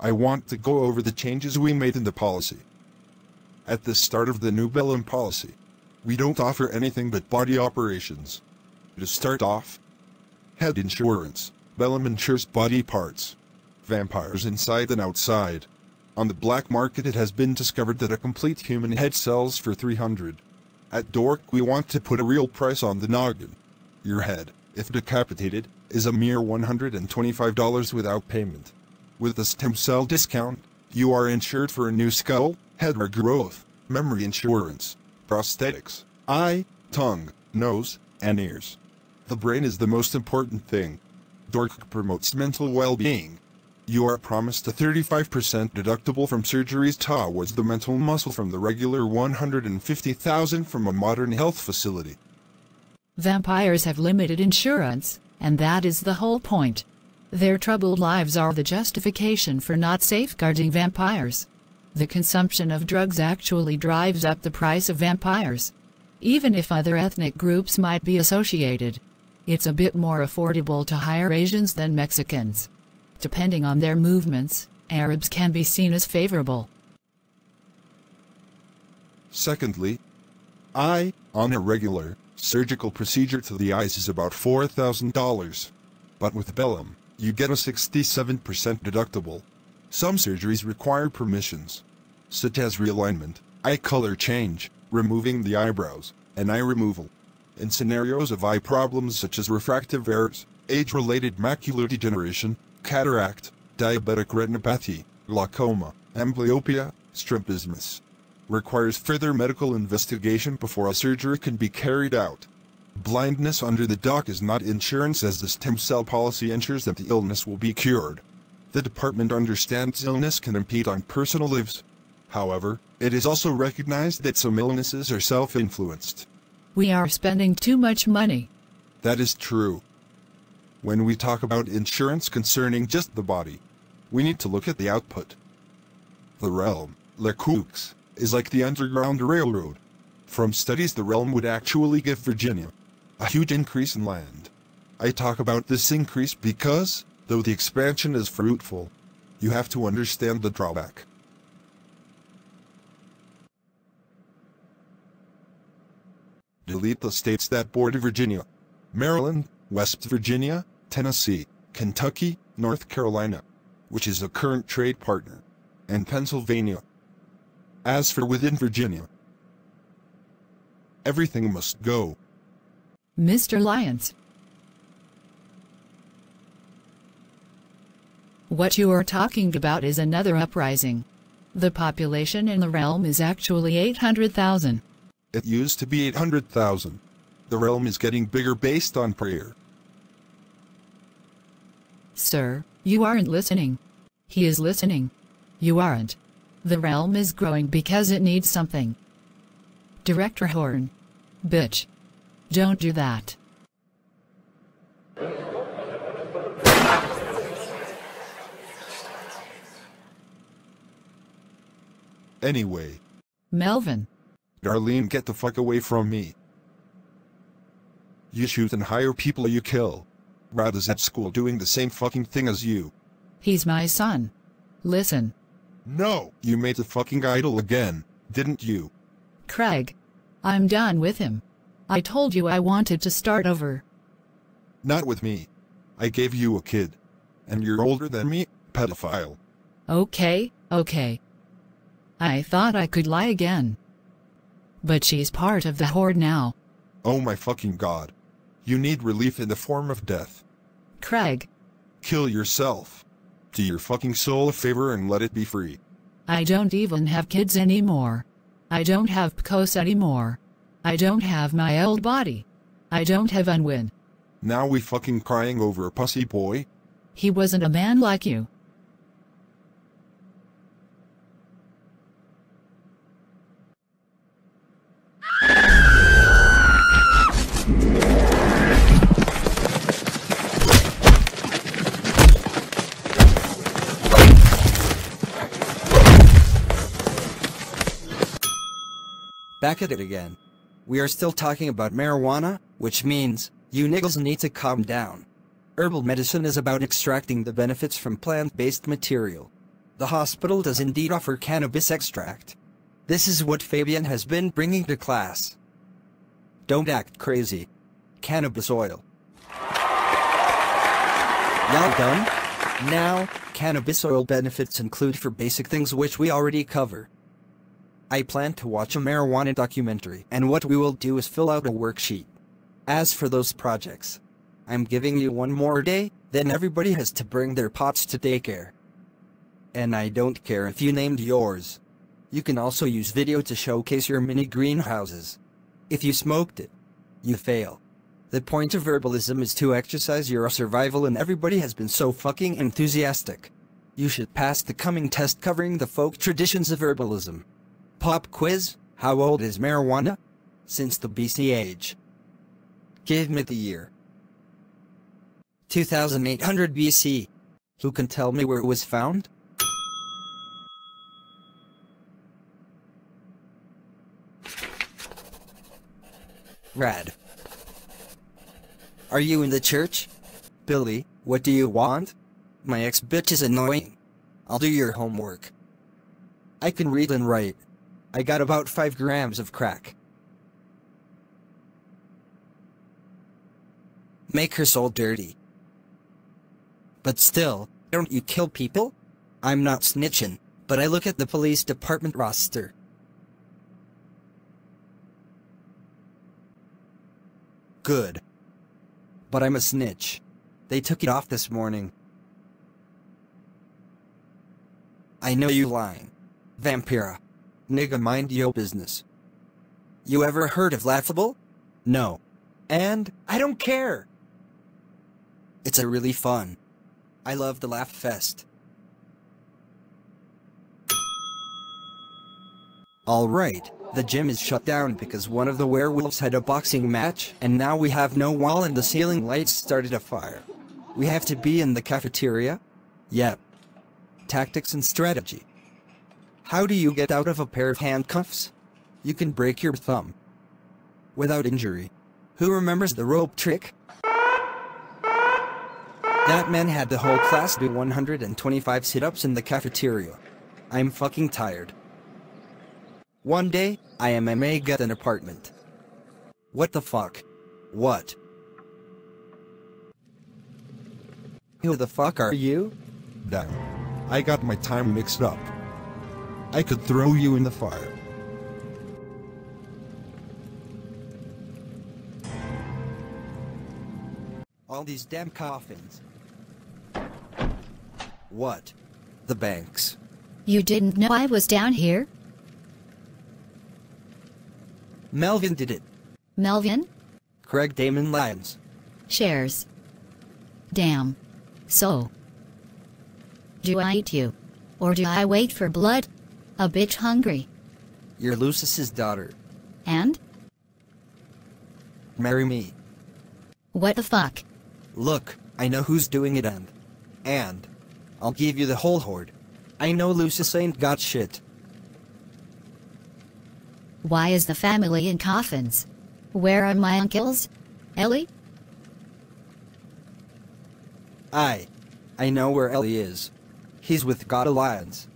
I want to go over the changes we made in the policy. At the start of the new Bellum policy, we don't offer anything but body operations. To start off, head insurance. Bellum insures body parts. Vampires inside and outside. On the black market it has been discovered that a complete human head sells for $300. At Dork we want to put a real price on the noggin. Your head, if decapitated, is a mere $125 without payment. With the stem cell discount, you are insured for a new skull, head regrowth, memory insurance, prosthetics, eye, tongue, nose, and ears. The brain is the most important thing. Dork promotes mental well-being. You are promised a 35% deductible from surgeries towards the mental muscle from the regular $150,000 from a modern health facility. Vampires have limited insurance, and that is the whole point. Their troubled lives are the justification for not safeguarding vampires. The consumption of drugs actually drives up the price of vampires. Even if other ethnic groups might be associated, it's a bit more affordable to hire Asians than Mexicans. Depending on their movements, Arabs can be seen as favorable. Secondly, eye, on a regular, surgical procedure to the eyes is about $4,000. But with Bellum, you get a 67% deductible. Some surgeries require permissions, such as realignment, eye color change, removing the eyebrows, and eye removal. In scenarios of eye problems such as refractive errors, age-related macular degeneration, cataract, diabetic retinopathy, glaucoma, amblyopia, strabismus, requires further medical investigation before a surgery can be carried out. Blindness under the dock is not insurance, as the stem cell policy ensures that the illness will be cured. The department understands illness can impede on personal lives. However, it is also recognized that some illnesses are self-influenced. We are spending too much money. That is true. When we talk about insurance concerning just the body, we need to look at the output. The Realm, Le Coux, is like the Underground Railroad. From studies, the Realm would actually give Virginia a huge increase in land. I talk about this increase because, though the expansion is fruitful, you have to understand the drawback. Delete the states that border Virginia: Maryland, West Virginia, Tennessee, Kentucky, North Carolina, which is a current trade partner, and Pennsylvania. As for within Virginia, everything must go. Mr. Lyons, what you are talking about is another uprising. The population in the Realm is actually 800,000. It used to be 800,000. The Realm is getting bigger based on prayer. Sir, you aren't listening. He is listening. You aren't. The Realm is growing because it needs something. Director Horn. Bitch. Don't do that. Anyway. Melvin. Darlene, get the fuck away from me. You shoot and hire people you kill. Rod is at school doing the same fucking thing as you. He's my son. Listen. No, you made the fucking idol again, didn't you? Craig. I'm done with him. I told you I wanted to start over. Not with me. I gave you a kid. And you're older than me, pedophile. Okay, okay. I thought I could lie again. But she's part of the Horde now. Oh my fucking god. You need relief in the form of death. Craig. Kill yourself. Do your fucking soul a favor and let it be free. I don't even have kids anymore. I don't have PCOS anymore. I don't have my old body. I don't have Unwin. Now we fucking crying over a pussy boy? He wasn't a man like you. Back at it again. We are still talking about marijuana, which means you niggas need to calm down. Herbal medicine is about extracting the benefits from plant-based material. The hospital does indeed offer cannabis extract. This is what Fabian has been bringing to class. Don't act crazy. Cannabis oil. Y'all done? Now, cannabis oil benefits include for basic things which we already cover. I plan to watch a marijuana documentary, and what we will do is fill out a worksheet. As for those projects, I'm giving you one more day, then everybody has to bring their pots to daycare. And I don't care if you named yours. You can also use video to showcase your mini greenhouses. If you smoked it, you fail. The point of herbalism is to exercise your survival, and everybody has been so fucking enthusiastic. You should pass the coming test covering the folk traditions of herbalism. Pop quiz, how old is marijuana? Since the BC age. Give me the year. 2800 BC. Who can tell me where it was found? Rad. Are you in the church? Billy, what do you want? My ex-bitch is annoying. I'll do your homework. I can read and write. I got about 5 grams of crack. Make her soul dirty. But still, don't you kill people? I'm not snitching, but I look at the police department roster. Good. But I'm a snitch. They took it off this morning. I know you lying. Vampira. Nigga, mind your business. You ever heard of Laughable? No. And I don't care. It's a really fun. I love the Laugh Fest. Alright, the gym is shut down because one of the werewolves had a boxing match, and now we have no wall and the ceiling lights started a fire. We have to be in the cafeteria? Yep. Tactics and strategy. How do you get out of a pair of handcuffs? You can break your thumb. Without injury. Who remembers the rope trick? That man had the whole class do 125 sit-ups in the cafeteria. I'm fucking tired. One day, I am MA got an apartment. What the fuck? What? Who the fuck are you? Damn. I got my time mixed up. I could throw you in the fire. All these damn coffins. What? The banks. You didn't know I was down here? Melvin did it. Melvin? Craig Damon Lyons. Shares. Damn. So. Do I eat you? Or do I wait for blood? A bitch hungry. You're Lucis's daughter. And? Marry me. What the fuck? Look, I know who's doing it, and I'll give you the whole horde. I know Lucis ain't got shit. Why is the family in coffins? Where are my uncles? Ellie? I know where Ellie is. He's with God Alliance.